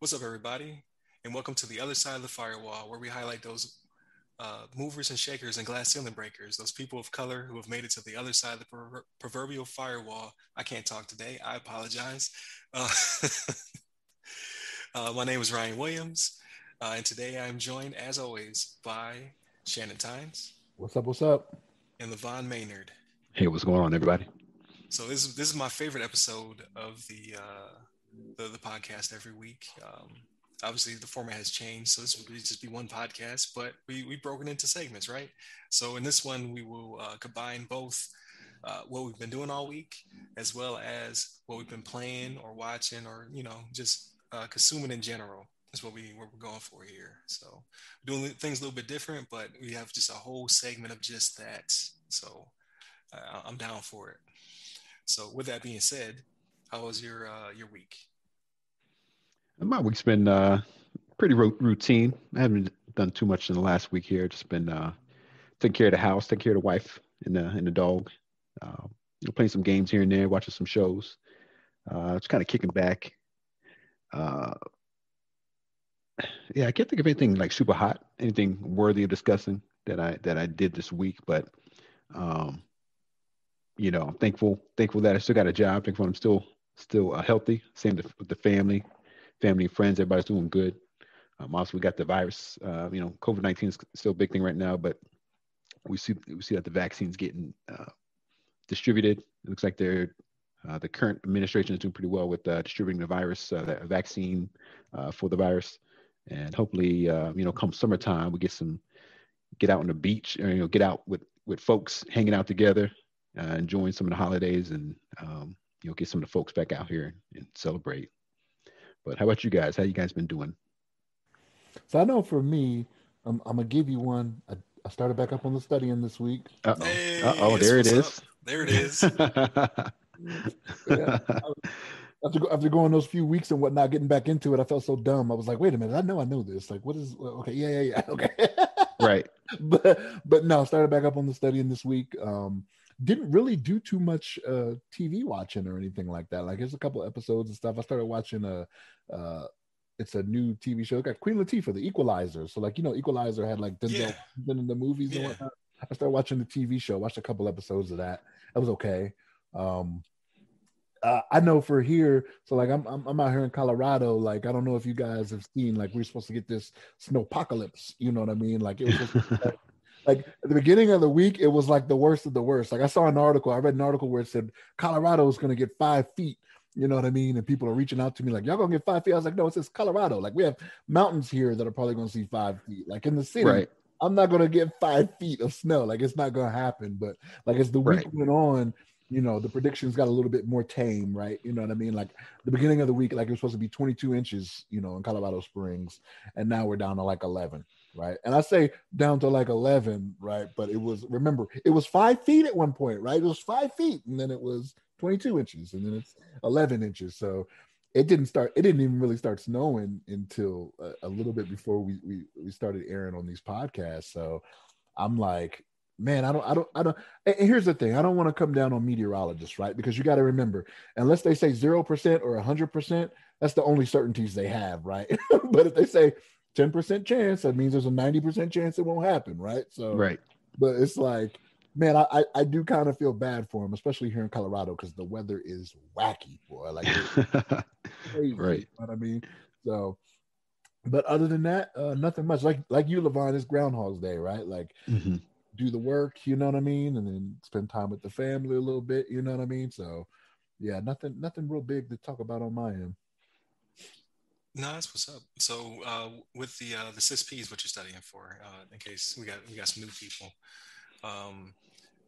What's up, everybody, and welcome to The Other Side of the Firewall, where we highlight those movers and shakers and glass ceiling breakers, those people of color who have made it to the other side of the proverbial firewall. I can't talk today. I apologize. My name is Ryan Williams, and today I'm joined, as always, by Shannon Tynes. What's up, what's up? And LeVon Maynard. Hey, what's going on, everybody? So this is my favorite episode of the podcast every week. Obviously the format has changed, so this would just be one podcast, but we've broken into segments, right? So in this one, we will combine both what we've been doing all week, as well as what we've been playing or watching, or, you know, just consuming in general is what we're going for here. So doing things a little bit different, but we have just a whole segment of just that. So I'm down for it. So with that being said, how was your week? My week's been pretty routine. I haven't done too much in the last week here. Just been taking care of the house, taking care of the wife and the dog. Playing some games here and there, watching some shows. Just kind of kicking back. Yeah, I can't think of anything like super hot, anything worthy of discussing that I did this week. But you know, I'm thankful that I still got a job. Thankful I'm still healthy. Same with the family, friends, everybody's doing good. Also, we got the virus. You know, COVID-19 is still a big thing right now, but we see that the vaccine's getting distributed. It looks like the current administration is doing pretty well with distributing the virus, that vaccine for the virus, and hopefully, you know, come summertime, we get out on the beach, or, you know, get out with folks hanging out together, enjoying some of the holidays, and you know, get some of the folks back out here and celebrate. But how about you guys? How you guys been doing? So I know for me, I'm going to give you one. I started back up on the studying this week. Uh-oh. Hey, uh-oh, there it is. Up. There it is. Yeah, after going those few weeks and whatnot, getting back into it, I felt so dumb. I was like, wait a minute, I know this. Like, what is, okay, yeah, okay. Right. But no, started back up on the studying this week. Didn't really do too much TV watching or anything like that. Like, there's a couple episodes and stuff. I started watching it's a new TV show. It got Queen Latifah, The Equalizer. So, like, you know, Equalizer had like Denzel in the movies and whatnot. I started watching the TV show. Watched a couple episodes of that. That was okay. I know for here, so like I'm out here in Colorado. Like, I don't know if you guys have seen, like, we're supposed to get this snowpocalypse. You know what I mean? Like, it was just like at the beginning of the week, it was like the worst of the worst. Like, I read an article where it said Colorado is going to get 5 feet. You know what I mean? And people are reaching out to me like, y'all going to get 5 feet? I was like, no, it says Colorado. Like, we have mountains here that are probably going to see 5 feet. Like, in the city, right. I'm not going to get 5 feet of snow. Like, it's not going to happen. But like, as the week went on, you know, the predictions got a little bit more tame, right? You know what I mean? Like, the beginning of the week, like, it was supposed to be 22 inches, you know, in Colorado Springs. And now we're down to like 11. Right. And I say down to like 11. Right. But it was 5 feet at one point. Right. It was 5 feet. And then it was 22 inches. And then it's 11 inches. So it didn't even really start snowing until a little bit before we started airing on these podcasts. So I'm like, man, I don't. And here's the thing. I don't want to come down on meteorologists. Right. Because you got to remember, unless they say 0% or 100%, that's the only certainties they have. Right. But if they say 10% chance, that means there's a 90% chance it won't happen, right? So, right. But it's like, man, I do kind of feel bad for them, especially here in Colorado, because the weather is wacky, boy. Like, crazy, right? You know what I mean? So, but other than that, nothing much. Like you, LeVon, it's Groundhog's Day, right? Like, do the work, you know what I mean, and then spend time with the family a little bit, you know what I mean? So, yeah, nothing real big to talk about on my end. No, that's what's up. So with the CISSP is what you're studying for, in case we got some new people.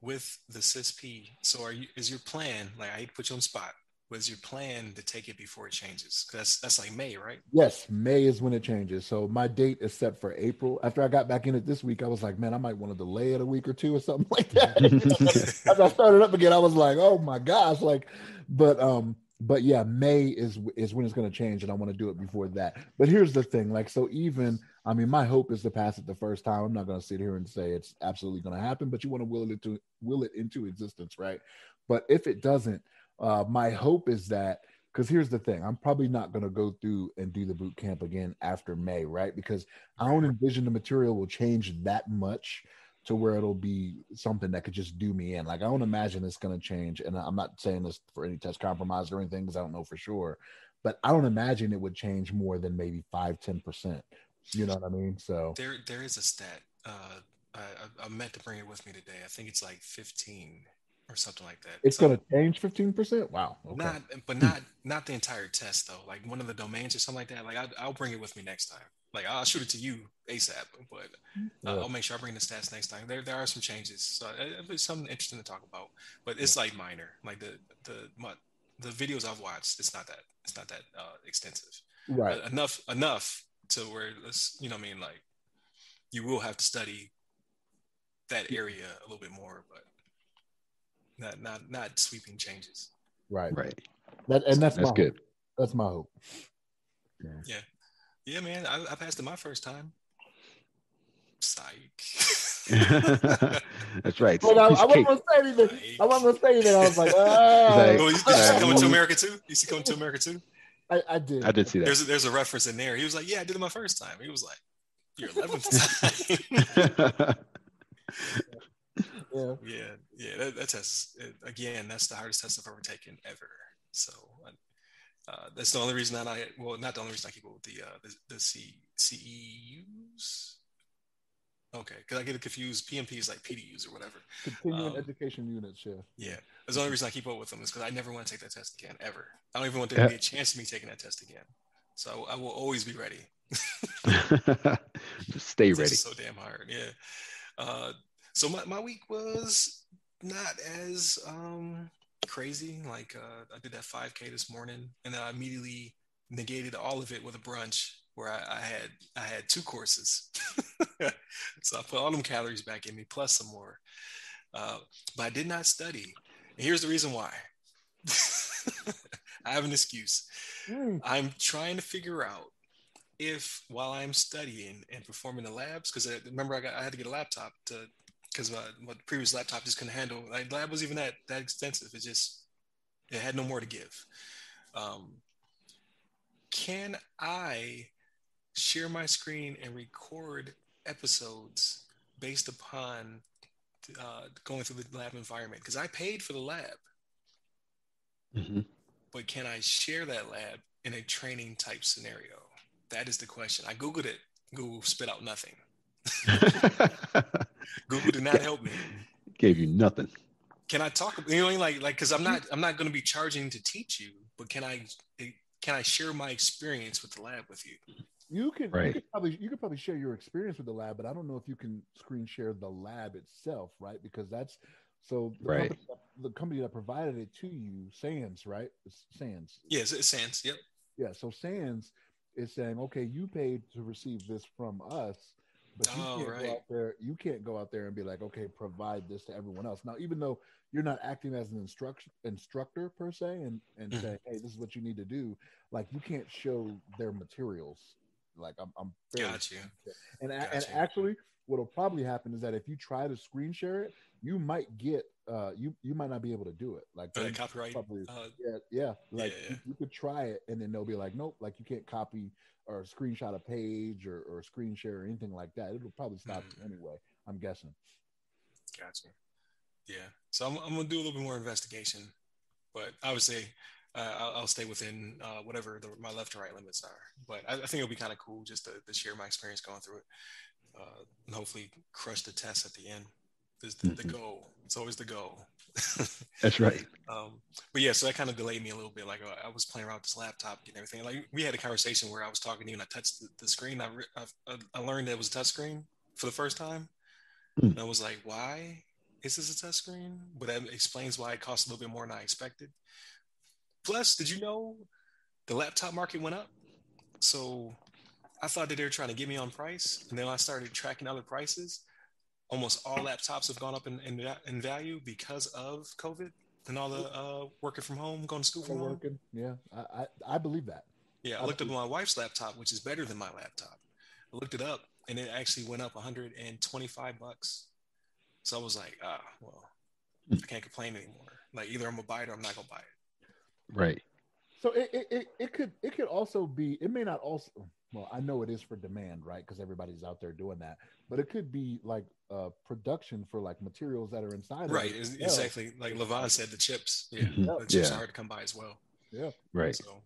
With the CISSP, so is your plan, like, I hate to put you on the spot, was your plan to take it before it changes? Because that's like May, right? Yes, May is when it changes. So my date is set for April. After I got back in it this week, I was like, man, I might want to delay it a week or two or something like that. As I started up again, I was like, oh my gosh, like, but yeah, May is when it's going to change, and I want to do it before that. But here's the thing, like, so even, I mean, my hope is to pass it the first time. I'm not going to sit here and say it's absolutely going to happen, but you want to will it into existence, right? But if it doesn't, my hope is that Because here's the thing, I'm probably not going to go through and do the boot camp again after May, right? Because I don't envision the material will change that much to where it'll be something that could just do me in. Like, I don't imagine it's going to change. And I'm not saying this for any test compromise or anything because I don't know for sure. But I don't imagine it would change more than maybe 5, 10%. You know what I mean? So there is a stat. I meant to bring it with me today. I think it's like 15. Or something like that. It's going to change 15%. Wow. Okay. Not the entire test though. Like one of the domains or something like that. Like I'll bring it with me next time. Like I'll shoot it to you ASAP, but I'll make sure I bring the stats next time. There are some changes. So it's something interesting to talk about, but it's like minor. Like the videos I've watched, it's not that extensive. Right. Enough to where you know what I mean? Like you will have to study that area a little bit more, but not sweeping changes. Right. That's good. That's my hope. Yeah, man. I passed it my first time. Psych. That's right. But I wasn't gonna say anything. I was like, oh. You see Coming to America 2? You see Coming to America 2? I did see that. There's a reference in there. He was like, yeah, I did it my first time. He was like, your 11th time. Yeah. That test again. That's the hardest test I've ever taken ever. So that's the only reason that not the only reason I keep up with the CEUs. Okay, because I get it confused. PMP is like PDUs or whatever. Continuing education units. Yeah. That's the only reason I keep up with them is because I never want to take that test again ever. I don't even want there to be a chance of me taking that test again. So I will always be ready. Just stay ready. It's so damn hard. Yeah. So my week was not as crazy. Like I did that 5K this morning, and then I immediately negated all of it with a brunch where I had two courses. So I put all them calories back in me plus some more. But I did not study. And here's the reason why. I have an excuse. I'm trying to figure out if while I'm studying and performing the labs, because remember I had to get a laptop to. Because my previous laptop just couldn't handle. Like lab was even that extensive. It had no more to give. Can I share my screen and record episodes based upon going through the lab environment? Because I paid for the lab, but can I share that lab in a training type scenario? That is the question. I googled it. Google spit out nothing. Google did not help me. Gave you nothing. Can I talk? You know, like, because I'm not going to be charging to teach you, but can I share my experience with the lab with you? You could probably share your experience with the lab, but I don't know if you can screen share the lab itself, right? Because that's the company that provided it to you, SANS, right? SANS. Yes, it's SANS. Yep. Yeah. So SANS is saying, okay, you paid to receive this from us. But you can't go out there and be like, okay, provide this to everyone else. Now, even though you're not acting as an instructor per se and say, hey, this is what you need to do, like you can't show their materials. Like I'm got you. And actually what'll probably happen is that if you try to screen share it, you might get you might not be able to do it. Like copyright. You could try it and then they'll be like, nope, like you can't copy or screenshot a page or screen share or anything like that. It'll probably stop you anyway, I'm guessing. Gotcha. Yeah. So I'm going to do a little bit more investigation, but obviously I'll stay within whatever my left to right limits are. But I think it'll be kind of cool just to share my experience going through it and hopefully crush the test at the end. The goal. It's always the goal. That's right. But yeah, so that kind of delayed me a little bit. Like I was playing around with this laptop and everything. Like we had a conversation where I was talking to you and I touched the screen. I learned that it was a touch screen for the first time. And I was like, why is this a touch screen? But that explains why it costs a little bit more than I expected. Plus, did you know the laptop market went up? So I thought that they were trying to get me on price. And then I started tracking other prices. Almost all laptops have gone up in value because of COVID and all the working from home, going to school from home. Yeah, I believe that. Yeah, I looked up my wife's laptop, which is better than my laptop. I looked it up, and it actually went up $125. So I was like, well, I can't complain anymore. Like either I'm gonna buy it or I'm not gonna buy it. Right. So it could also be, it may not also, well, I know it is for demand, right? Because everybody's out there doing that, but it could be like production for like materials that are inside. Right. Of it. Exactly. Like LeVon said, the chips, the chips are hard to come by as well. Yeah. Right. So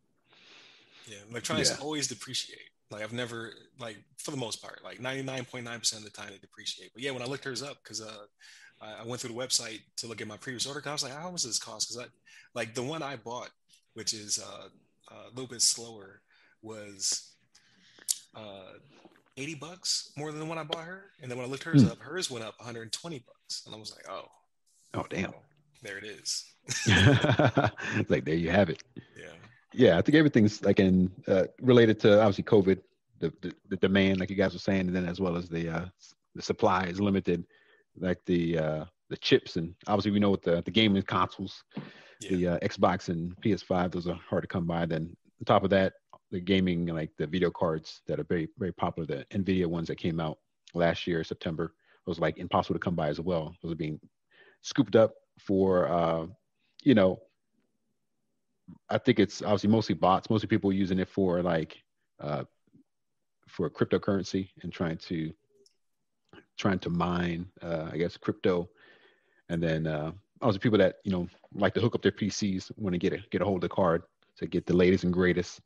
electronics always depreciate. Like I've never, like for the most part, like 99.9% of the time they depreciate. But yeah, when I looked hers up, because I went through the website to look at my previous order, I was like, how much does this cost? Because like the one I bought, which is a little bit slower, was $80 more than the one I bought her. And then when I looked hers up, hers went up $120. And I was like, oh damn, there it is. Like there you have it. Yeah. Yeah, I think everything's like in related to obviously COVID, the demand, like you guys were saying, and then as well as the supply is limited, like the chips, and obviously we know with the gaming consoles, the Xbox and PS5, those are hard to come by. Then on top of that, the gaming, like the video cards that are very, very popular, the NVIDIA ones that came out last year, September, was like impossible to come by as well. Those are being scooped up for, I think it's obviously mostly bots. Mostly people using it for like for cryptocurrency and trying to mine, I guess, crypto. And then obviously people that like to hook up their PCs, want to get a hold of the card to get the latest and greatest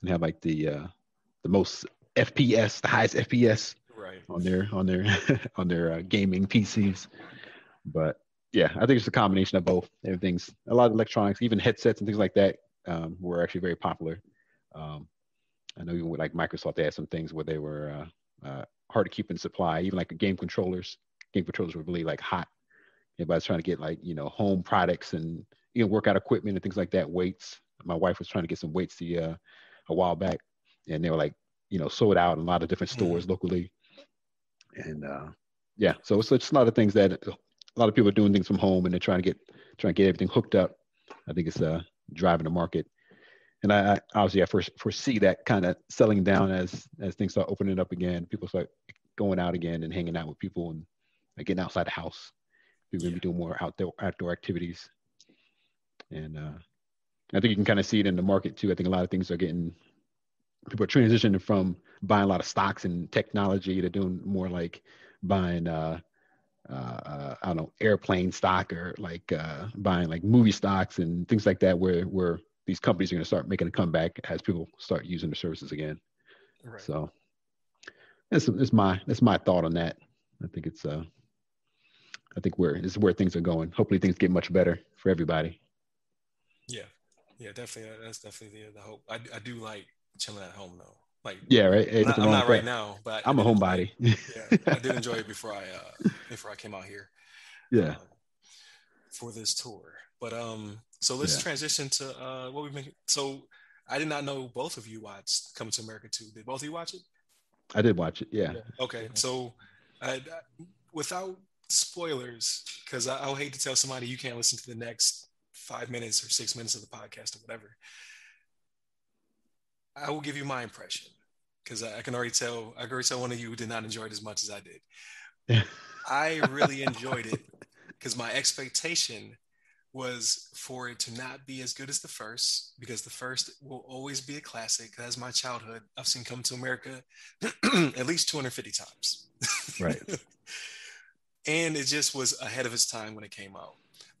and have like the most FPS, the highest FPS on their on their gaming PCs. But yeah, I think it's a combination of both. Everything's a lot of electronics, even headsets and things like that were actually very popular. I know even with like Microsoft, they had some things where they were hard to keep in supply. Even like game controllers. Game controllers were really like hot. Everybody's trying to get like home products and workout equipment and things like that. Weights. My wife was trying to get some weights a while back, and they were like sold out in a lot of different stores locally. And so it's just a lot of things that. A lot of people are doing things from home, and they're trying to get everything hooked up. I think it's driving the market, and I obviously I foresee that kind of selling down as things start opening up again. People start going out again and hanging out with people and like, getting outside the house. People are gonna be doing more outdoor activities, and I think you can kind of see it in the market too. I think a lot of things are people are transitioning from buying a lot of stocks and technology to doing more like buying. I don't know, airplane stock or like buying like movie stocks and things like that, where these companies are going to start making a comeback as people start using their services again. Right. So that's my thought on that. I think it's I think this is where things are going. Hopefully things get much better for everybody. Yeah, definitely. That's definitely the hope. I do like chilling at home though. Like, yeah, right. I'm not right now, but I'm a homebody. I did enjoy it before I came out here. Yeah, for this tour. But so let's transition to what we've been. So I did not know both of you watched Coming to America 2. Did both of you watch it? I did watch it. Yeah. Okay, so without spoilers, because I would hate to tell somebody you can't listen to the next 5 minutes or 6 minutes of the podcast or whatever. I will give you my impression because I can already tell one of you did not enjoy it as much as I did. I really enjoyed it because my expectation was for it to not be as good as the first, because the first will always be a classic. That's my childhood. I've seen Coming to America at least 250 times. Right. And it just was ahead of its time when it came out.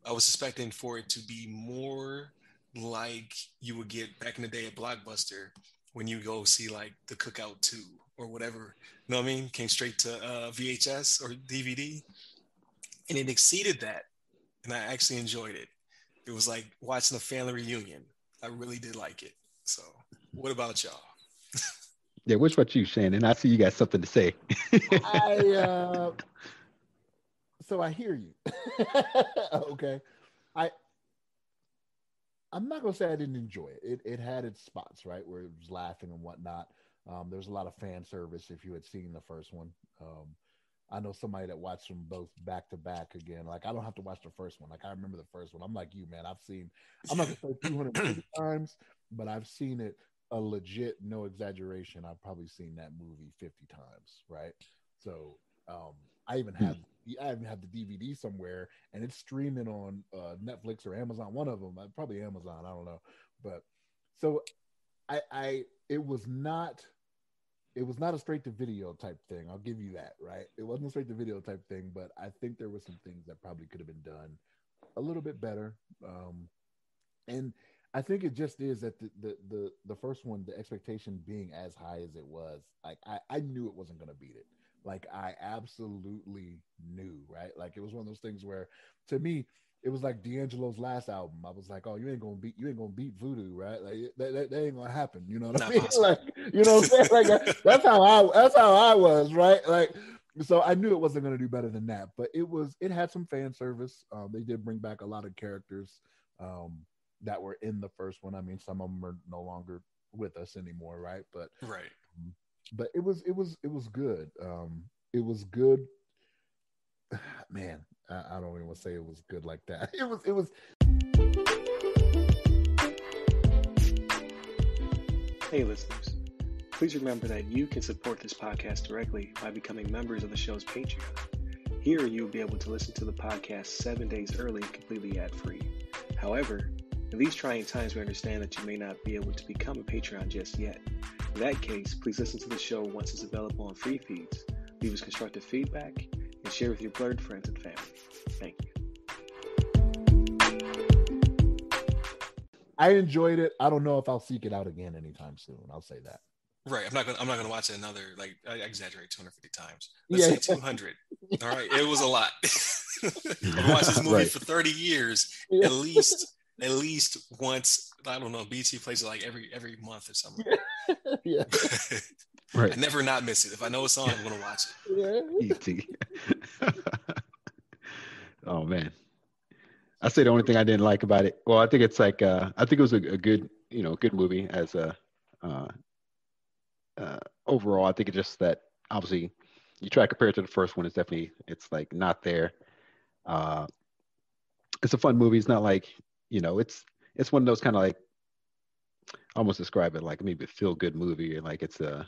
I was expecting for it to be more like you would get back in the day at Blockbuster when you go see like The Cookout 2 or whatever, you know what I mean? Came straight to VHS or DVD, and it exceeded that, and I actually enjoyed it. It was like watching a family reunion. I really did like it. So what about y'all? Yeah, which what you, Shannon? I see you got something to say. So I hear you. Okay. I'm not going to say I didn't enjoy it. It had its spots, right, where it was laughing and whatnot. There was a lot of fan service if you had seen the first one. I know somebody that watched them both back to back again. Like, I don't have to watch the first one. Like, I remember the first one. I'm like you, man. I'm not going to say 250 times, but I've seen it a legit, no exaggeration. I've probably seen that movie 50 times, right? So I even have the DVD somewhere, and it's streaming on Netflix or Amazon, one of them, probably Amazon, I don't know. But So it was not, a straight to video type thing. I'll give you that, right? It wasn't a straight to video type thing, but I think there were some things that probably could have been done a little bit better. And I think it just is that the first one, the expectation being as high as it was, like I knew it wasn't going to beat it. Like I absolutely knew, right? Like it was one of those things where, to me, it was like D'Angelo's last album. I was like, oh, you ain't gonna beat Voodoo, right? Like that ain't gonna happen. You know what I mean? Like, you know what I'm saying? Like that's how I was, right? Like, so I knew it wasn't gonna do better than that. But it had some fan service. They did bring back a lot of characters that were in the first one. I mean, some of them are no longer with us anymore, right? But it was good. It was good, man. I don't even want to say it was good like that. It was. Hey listeners, please remember that you can support this podcast directly by becoming members of the show's Patreon. Here you'll be able to listen to the podcast 7 days early, completely ad-free. However, in these trying times, we understand that you may not be able to become a Patreon just yet. In that case, please listen to the show once it's available on free feeds. Leave us constructive feedback and share with your blurred friends and family. Thank you. I enjoyed it. I don't know if I'll seek it out again anytime soon. I'll say that. Right. I'm not gonna watch another, like, I exaggerate 250 times. Let's say 200. All right. It was a lot. I've watched this movie for 30 years, at least once. I don't know. BT plays it like every month or something. Yeah. Right. I never not miss it. If I know a song, I'm gonna watch it. Yeah. ET. Oh man, I say the only thing I didn't like about it. Well, I think it's like I think it was a good, good movie as a overall. I think it's just that obviously you try to compare it to the first one. It's definitely like not there. It's a fun movie. It's not like, it's one of those kind of like, I almost describe it like maybe a feel good movie, or like it's a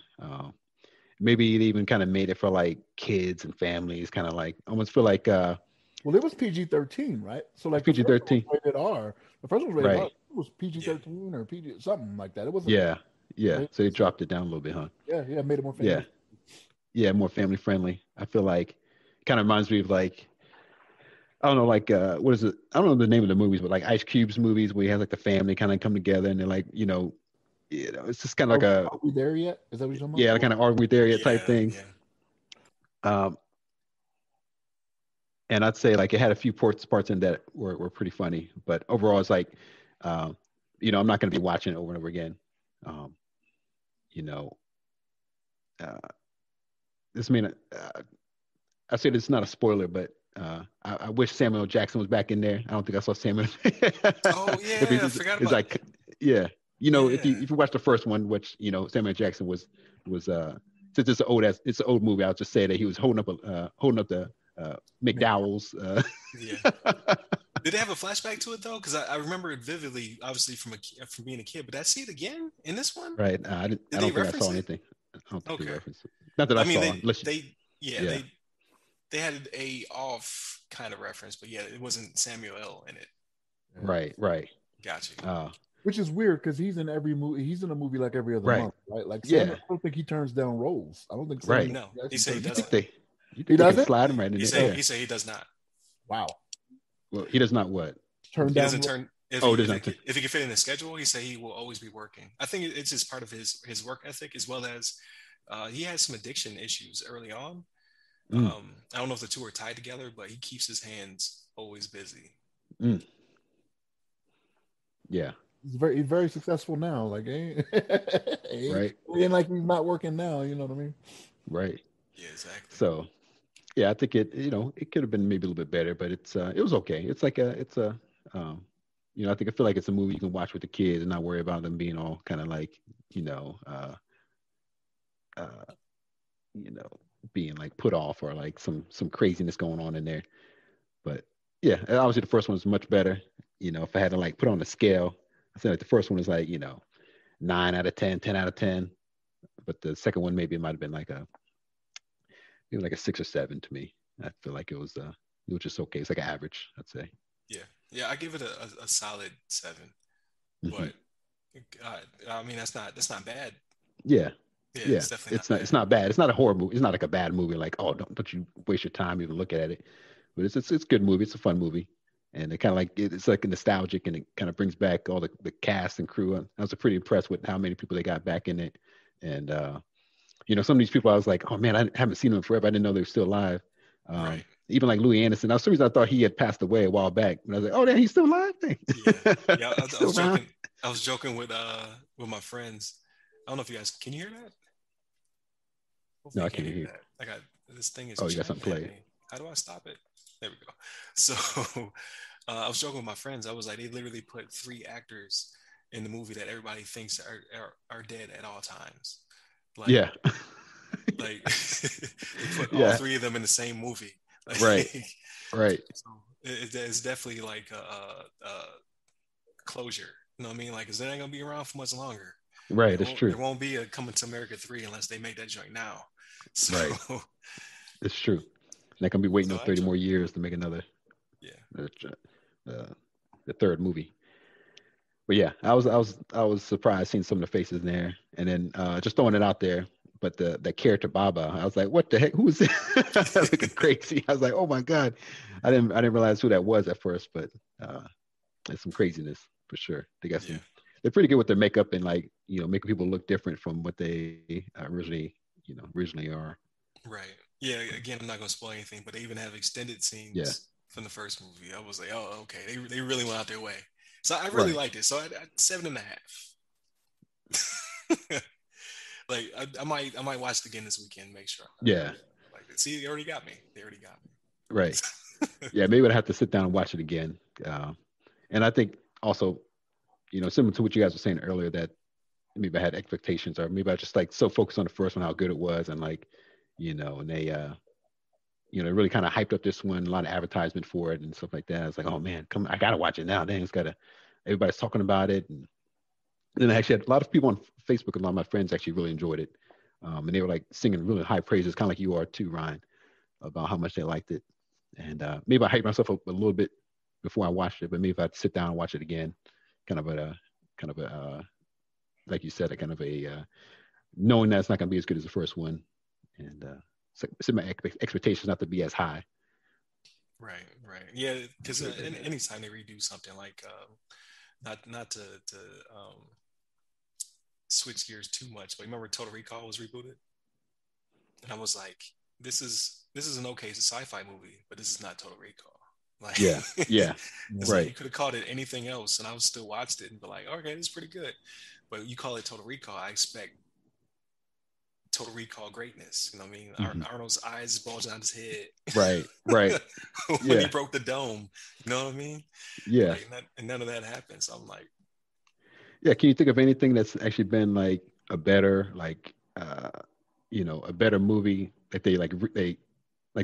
maybe it even kind of made it for like kids and families, kind of like almost feel like. Well, it was PG-13, right? So like PG-13 rated R. The first one was rated R. It was PG-13 or PG something like that. It wasn't. Yeah. So they dropped it down a little bit, huh? Yeah, made it more family. Yeah, more family friendly. I feel like it kind of reminds me of like, I don't know, like, what is it? I don't know the name of the movies, but like Ice Cube's movies where you have like the family kind of come together and they're like, it's just kind of like Are we there yet? Is that what you're talking about? Yeah, kind of Are We There Yet type thing. Yeah. And I'd say like it had a few parts in that were pretty funny, but overall it's like, I'm not going to be watching it over and over again. This may not, I said it's not a spoiler, but I wish Samuel L. Jackson was back in there. I don't think I saw Samuel. Oh yeah, I forgot about it. Yeah, if you watch the first one, which Samuel L. Jackson was since it's an old movie, I'll just say that he was holding up the McDowell's. Yeah. Did they have a flashback to it though? Because I remember it vividly, obviously from being a kid. But I see it again in this one. Right. I don't think I saw anything. I don't think they referenced it. Not that I saw. They had a off kind of reference, but yeah, it wasn't Samuel L. in it. Right. Gotcha. Which is weird because he's in every movie. He's in a movie like every other month, right? Like, Samuel, I don't think he turns down roles. I don't think so. Right. No, he said he doesn't. He doesn't slide him right in there. He said he does not. Wow. Well, he does not what? Turn down. If he can fit in the schedule, he said he will always be working. I think it's just part of his work ethic, as well as he has some addiction issues early on. I don't know if the two are tied together, but he keeps his hands always busy. Mm. Yeah, he's very successful now. Like, right? And like he's not working now. You know what I mean? Right. Yeah, exactly. So, yeah, I think it. It could have been maybe a little bit better, but it was okay. It's like I feel like it's a movie you can watch with the kids and not worry about them being all kind of like, being like put off or like some craziness going on in there. But yeah, obviously the first one was much better. If I had to like put on a scale, I said like the first one is like, 9 out of 10, 10 out of 10. But the second one maybe it might have been like a 6 or 7 to me. I feel like it was just okay. It's like an average, I'd say. Yeah. I give it a solid 7. Mm-hmm. But God, I mean, that's not bad. Yeah. Yeah, it's not bad. It's not a horror movie. It's not like a bad movie. Like, oh, don't you waste your time even looking at it. But it's a good movie. It's a fun movie, and it kind of like it's like nostalgic, and it kind of brings back all the cast and crew. I was pretty impressed with how many people they got back in it, and you know, some of these people I was like, oh man, I haven't seen them forever. I didn't know they were still alive. Right. Even like Louis Anderson. Now, for some reason, I thought he had passed away a while back, but I was like, oh, damn, he's still alive. Yeah. I was joking with my friends. I don't know if you guys can you hear that. Hopefully no, I can't hear that. I got this thing is. Oh, you got something playing. How do I stop it? There we go. So I was joking with my friends. I was like, they literally put 3 actors in the movie that everybody thinks are dead at all times. Like, yeah. Like they put all 3 of them in the same movie. Like, right. So it's definitely like a closure. You know what I mean? Like, because they're not gonna be around for much longer. Right, that's true. There won't be a Coming to America 3 unless they make that joint now. So, right, it's true. And they're gonna be waiting on 30 more years to make another. Yeah, the 3rd movie. But yeah, I was surprised seeing some of the faces in there, and then just throwing it out there. But the character Baba, I was like, what the heck? Who is this? I was looking crazy. I was like, oh my god, I didn't realize who that was at first. But there's some craziness for sure. They got some. Yeah. They're pretty good with their makeup and like, you know, making people look different from what they originally are. Right. Yeah. Again, I'm not going to spoil anything, but they even have extended scenes from the first movie. I was like, oh, okay. They really went out their way. So I really liked it. So I 7.5. Like I might watch it again this weekend. Make sure. Yeah. Like, see, they already got me. Right. Yeah. Maybe I'd have to sit down and watch it again. And I think also, you know, similar to what you guys were saying earlier, that maybe I had expectations, or maybe I was just like so focused on the first one, how good it was, and like, you know, and they, you know, really kind of hyped up this one, a lot of advertisement for it and stuff like that. I was like, oh man, I gotta watch it now. Dang, everybody's talking about it. And then I actually had a lot of people on Facebook, a lot of my friends actually really enjoyed it, and they were like singing really high praises, kind of like you are too, Ryan, about how much they liked it. And maybe I hyped myself up a little bit before I watched it, but maybe if I'd sit down and watch it again. Kind of a, like you said, knowing that it's not going to be as good as the first one, and so my expectations not to be as high. Right, yeah, because anytime they redo something, like not to switch gears too much, but remember Total Recall was rebooted, and I was like, this is an okay sci-fi movie, but this is not Total Recall. Like, yeah, right. Like you could have called it anything else, and I would still watched it and be like, okay, this is pretty good. But you call it Total Recall, I expect Total Recall greatness. You know what I mean? Mm-hmm. Arnold's eyes bulging out his head. Right. When he broke the dome, you know what I mean? Yeah. Like, and none of that happens. So I'm like, yeah. Can you think of anything that's actually been like a better, like you know, a better movie that they like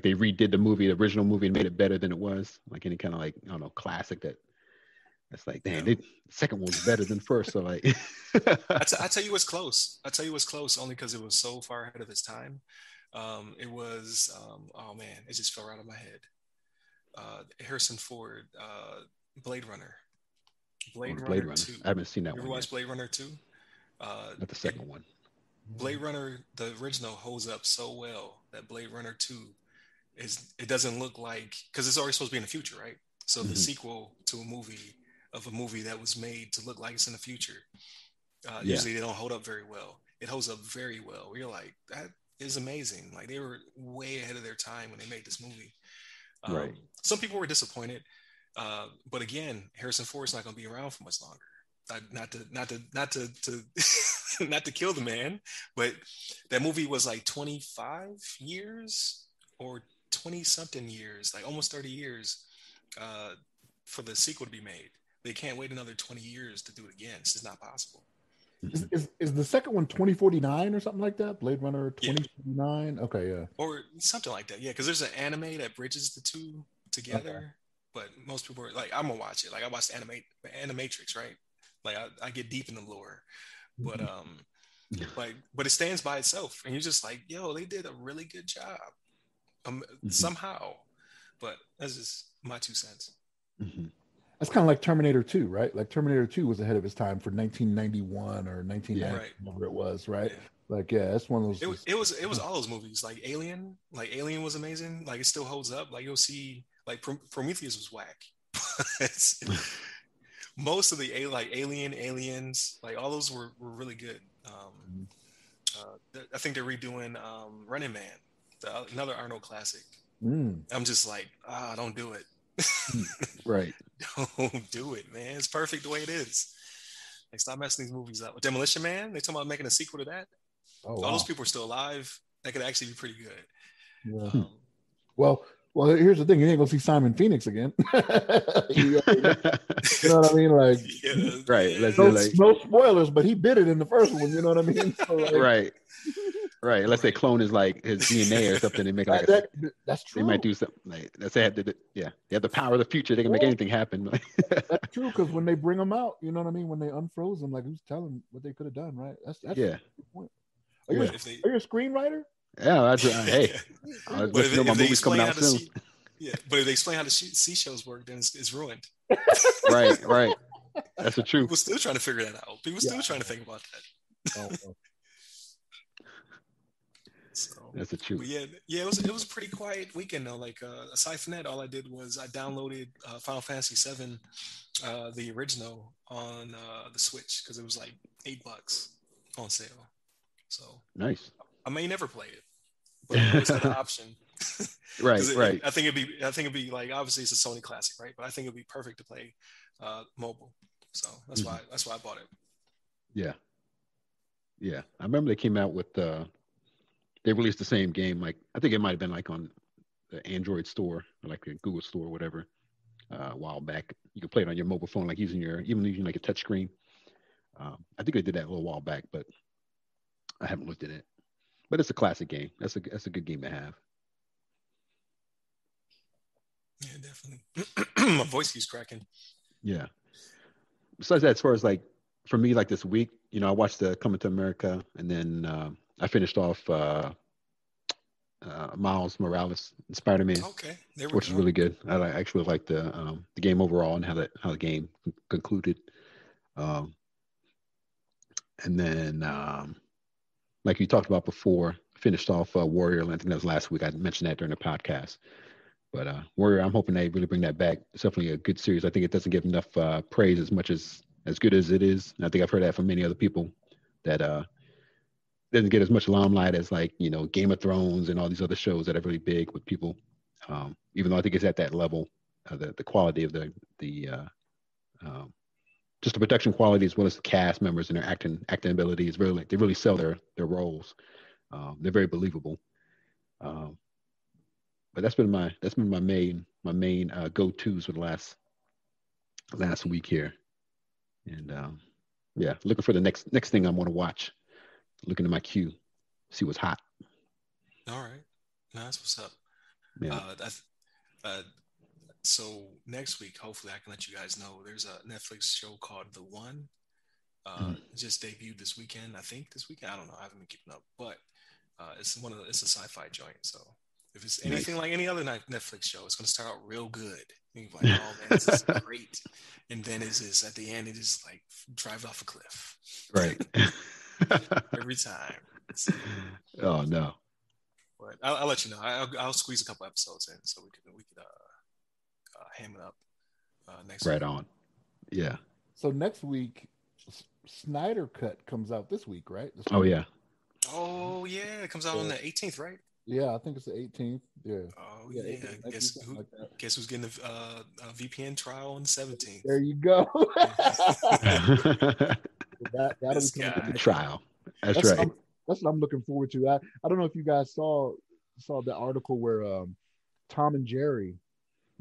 they redid the original movie, and made it better than it was? Like any kind of like, I don't know, classic that's like, damn, the second one was better than first. So like, I tell you what's close. Only because it was so far ahead of its time. It was, oh man, it just fell right out of my head. Harrison Ford, Blade Runner 2. I haven't seen that one. You ever watched Blade Runner 2? Not the second one. Blade Runner, the original, holds up so well that Blade Runner 2 it doesn't look like, because it's already supposed to be in the future, right? So the sequel to a movie that was made to look like it's in the future, usually they don't hold up very well. It holds up very well. You're like, that is amazing. Like, they were way ahead of their time when they made this movie. Right. Some people were disappointed, but again, Harrison Ford's not going to be around for much longer. Not to kill the man, but that movie was like 25 years or 20 something years, like almost 30 years for the sequel to be made. They can't wait another 20 years to do it again. It's just not possible. Is the second one 2049 or something like that? Blade Runner 2049? Yeah. Okay, yeah. Or something like that. Yeah, because there's an anime that bridges the two together. Okay. But most people are like, I'm going to watch it. Like, I watched Animatrix, right? Like, I get deep in the lore. But but it stands by itself, and you're just like, yo, they did a really good job somehow. But that's just my 2 cents. Mm-hmm. That's kind of like Terminator 2, right? Like Terminator 2 was ahead of its time for 1991 or 1990, whatever it was, right? Yeah. Like, yeah, that's one of those. It was all those movies. Like Alien was amazing. Like it still holds up. Like you'll see, like Prometheus was whack. Most of the Aliens, like all those were really good. I think they're redoing Running Man, another Arnold classic. I'm just like, don't do it. Right. Don't do it, man. It's perfect the way it is. Like, stop messing these movies up. Demolition Man, they talking about making a sequel to that. All those people are still alive. That could actually be pretty good. Yeah. Well, here's the thing. You ain't gonna see Simon Phoenix again. You know what I mean? Like, yeah, right. No spoilers, but he bit it in the first one. You know what I mean? So, like, right. Unless they clone his his DNA or something and make like that's true. They might do something like that's they have the power of the future. They can make anything happen. That's true, because when they bring him out, you know what I mean. When they unfroze him, who's telling what they could have done, right? That's a good point. Are you a screenwriter? Yeah, hey. But if they explain how the seashells work, then it's ruined. Right. That's the truth. People still trying to figure that out. People still trying to think about that. So, that's the truth. Yeah. It was a pretty quiet weekend though. Like aside from that, all I did was I downloaded Final Fantasy VII, the original, on the Switch because it was like $8 on sale. So nice. I may never play it, but it's an option. Right. I think it'd be like, obviously it's a Sony classic, right? But I think it'd be perfect to play mobile. So that's why I bought it. Yeah. Yeah. I remember they came out with they released the same game. Like I think it might have been like on the Android store or like the Google store or whatever, a while back. You could play it on your mobile phone, like even using like a touch screen. I think they did that a little while back, but I haven't looked at it. But it's a classic game. That's a good game to have. Yeah, definitely. My voice keeps cracking. Yeah. Besides that, as far as for me, this week, I watched the Coming to America, and then I finished off Miles Morales and Spider-Man. Okay, which is really good. I actually like the game overall and how the game concluded. And then. Like you talked about before, finished off Warrior. I think that was last week. I mentioned that during the podcast. But Warrior, I'm hoping they really bring that back. It's definitely a good series. I think it doesn't give enough praise as much as good as it is. And I think I've heard that from many other people that doesn't get as much limelight as Game of Thrones and all these other shows that are really big with people. Even though I think it's at that level, the quality of just the production quality as well as the cast members and their acting ability is really, they really sell their roles. They're very believable. But that's been my main go-tos for the last week here. And looking for the next thing I want to watch. Looking at my queue, see what's hot. All right, that's what's up. Yeah. So next week, hopefully I can let you guys know, there's a Netflix show called The One, just debuted this weekend. I think this weekend, I don't know. I haven't been keeping up, but it's a sci-fi joint. So if it's anything like any other Netflix show, it's going to start out real good. And you're like, oh man, this is great. And then it's just at the end, it is like drives off a cliff. Right. Every time. So, oh no. But I'll let you know. I'll squeeze a couple episodes in so we could ham it up next week. Right on. Yeah. So next week, Snyder Cut comes out this week, right? It comes out on the 18th, right? Yeah, I think it's the 18th. Yeah. Oh yeah. 18th, guess who's getting a VPN trial on the 17th? There you go. That'll be trial. That's right. That's what I'm looking forward to. I don't know if you guys saw the article where Tom and Jerry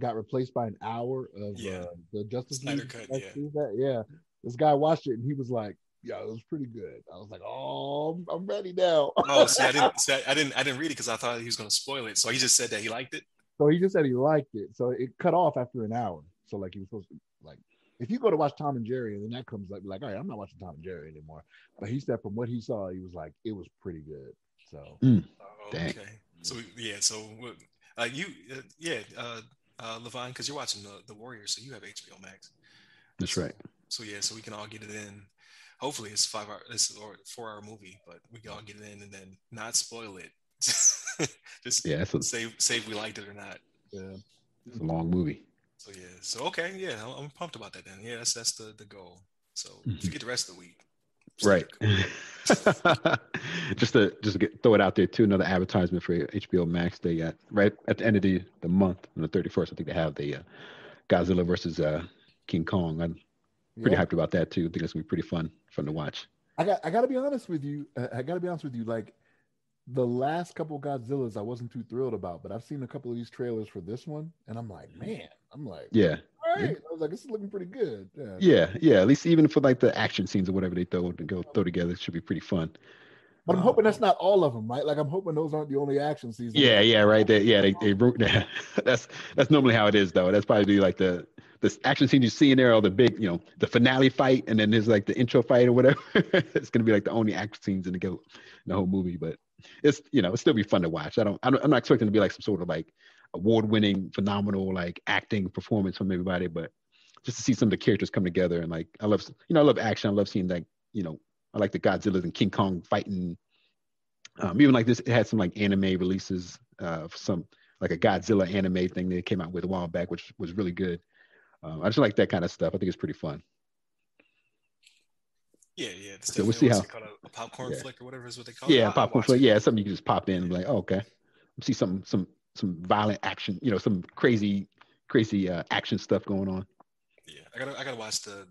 got replaced by an hour of the Justice League. Cut, this guy watched it and he was like, "Yeah, it was pretty good." I was like, "Oh, I'm ready now." Oh, see, I didn't read it because I thought he was going to spoil it. So he just said that he liked it. So it cut off after an hour. So he was supposed to if you go to watch Tom and Jerry and then that comes all right, I'm not watching Tom and Jerry anymore. But he said from what he saw, he was like, "It was pretty good." So okay, so yeah, so you LeVon, because you're watching the Warrior, so you have HBO Max. That's right. So yeah, so we can all get it in. Hopefully it's 5 hour, it's or 4 hour movie, but we can all get it in and then not spoil it. Just yeah, say if we liked it or not. Yeah, it's a long movie. So yeah, so okay, yeah, I'm pumped about that then. Yeah, that's the goal. So forget the rest of the week. Right. just to throw it out there too, another advertisement for HBO Max. They right at the end of the month on the 31st, I think they have the Godzilla versus King Kong. I'm pretty hyped about that too. I think it's gonna be pretty fun to watch. I gotta be honest with you. Like the last couple of Godzillas, I wasn't too thrilled about, but I've seen a couple of these trailers for this one, and I'm like, man, yeah. Right. I was like, this is looking pretty good. Yeah. At least even for like the action scenes or whatever they throw together, it should be pretty fun. But I'm hoping that's not all of them, right? Like I'm hoping those aren't the only action scenes. Yeah, right. They broke that. That's normally how it is, though. That's probably like the action scenes you see in there are the big, the finale fight, and then there's like the intro fight or whatever. It's gonna be like the only action scenes in the whole movie, but it's it'll still be fun to watch. I'm not expecting to be like some sort of like award-winning, phenomenal like acting performance from everybody, but just to see some of the characters come together and like I love action. I love seeing like I like the Godzilla and King Kong fighting. Even like this, it had some like anime releases, some like a Godzilla anime thing that it came out with a while back, which was really good. I just like that kind of stuff. I think it's pretty fun. Yeah. So we'll see how a popcorn flick or whatever is what they call it. Yeah, popcorn flick. Yeah, something you can just pop in and be like, oh, okay, see some violent action, some crazy action stuff going on. Yeah, I gotta watch the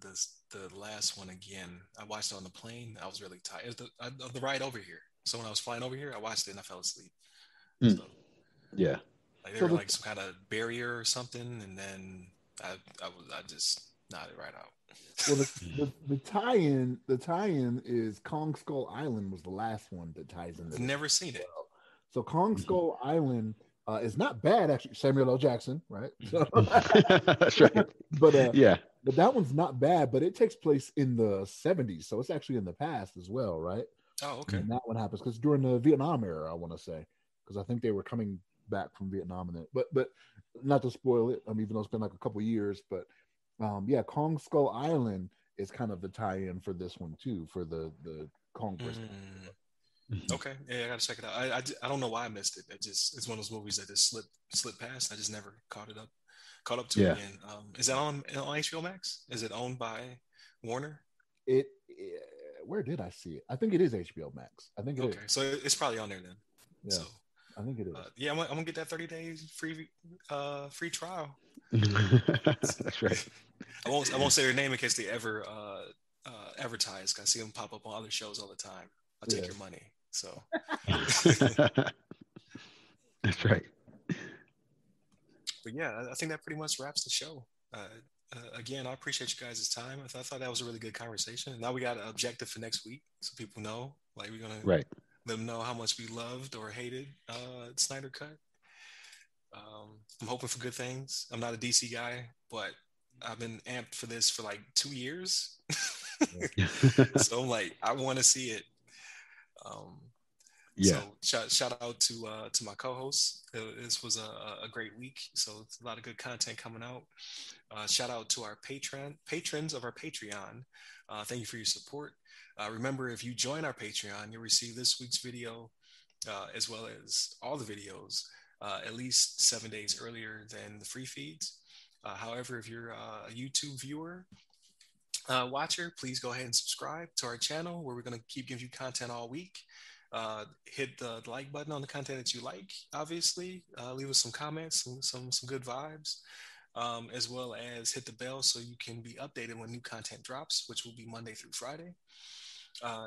last one again. I watched it on the plane. I was really tired. It was the ride over here. So when I was flying over here, I watched it and I fell asleep. So, yeah, like there was like some kind of barrier or something, and then I just nodded right out. Well, the tie-in is Kong Skull Island was the last one that ties in. Never seen it. So Kong Skull Island. It's not bad, actually. Samuel L. Jackson, right? So, that's right. But but that one's not bad. But it takes place in the 70s, so it's actually in the past as well, right? Oh, okay. And that one happens because during the Vietnam era, I want to say, because I think they were coming back from Vietnam and it. But not to spoil it, even though it's been like a couple years, but Kong Skull Island is kind of the tie-in for this one too, for the Kong person. Okay, yeah, I gotta check it out. I don't know why I missed it. It's one of those movies that just slipped past. I just never caught up to it. And is that on HBO Max? Is it owned by Warner? Where did I see it? I think it is HBO Max. I think it is. So it's probably on there then. Yeah, so, I think it is. I'm gonna get that 30 days free trial. That's right. I won't say their name in case they ever advertise. I see them pop up on other shows all the time. I'll take your money. So that's right. But yeah, I think that pretty much wraps the show. Again, I appreciate you guys' time. I thought that was a really good conversation. Now we got an objective for next week, so people know, like, we're gonna let them know how much we loved or hated Snyder Cut. I'm hoping for good things. I'm not a DC guy, but I've been amped for this for like 2 years. So I'm like, I want to see it. So shout out to my co-hosts. This was a great week, so it's a lot of good content coming out. Shout out to our patrons of our Patreon. Thank you for your support. Remember, if you join our Patreon, you'll receive this week's video as well as all the videos at least 7 days earlier than the free feeds. However, if you're a YouTube viewer, watcher, please go ahead and subscribe to our channel, where we're going to keep giving you content all week. Hit the like button on the content that you like, obviously. Leave us some comments, some good vibes, as well as hit the bell so you can be updated when new content drops, which will be Monday through Friday.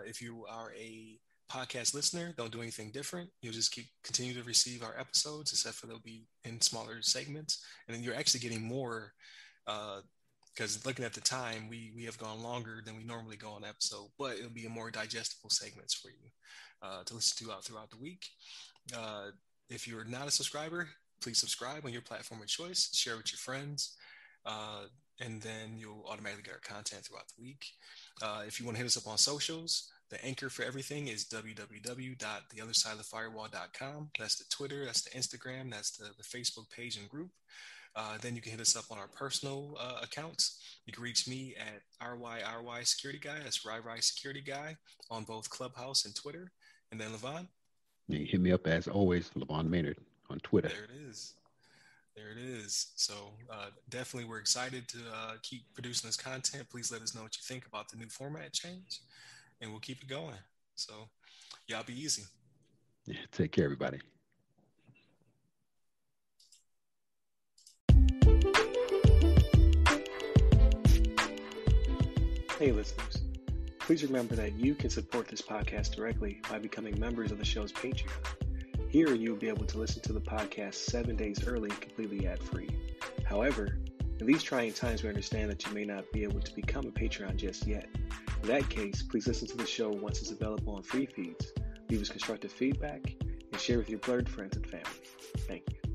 If you are a podcast listener, don't do anything different. You'll just continue to receive our episodes, except for they'll be in smaller segments, and then you're actually getting more. Because looking at the time, we have gone longer than we normally go on episode, but it'll be a more digestible segments for you to listen to out throughout the week. If you're not a subscriber, please subscribe on your platform of choice, share with your friends, and then you'll automatically get our content throughout the week. If you want to hit us up on socials, the anchor for everything is www.theothersideofthefirewall.com. That's the Twitter, that's the Instagram, that's the Facebook page and group. Then you can hit us up on our personal accounts. You can reach me at RyRySecurityGuy. That's RyRySecurityGuy on both Clubhouse and Twitter. And then LeVon. You hit me up as always, LeVon Maynard on Twitter. There it is. There it is. So definitely we're excited to keep producing this content. Please let us know what you think about the new format change, and we'll keep it going. So y'all be easy. Yeah, take care, everybody. Hey, listeners. Please remember that you can support this podcast directly by becoming members of the show's Patreon. Here, you'll be able to listen to the podcast 7 days early, completely ad-free. However, in these trying times, we understand that you may not be able to become a Patreon just yet. In that case, please listen to the show once it's available on free feeds, leave us constructive feedback, and share with your blurred friends and family. Thank you.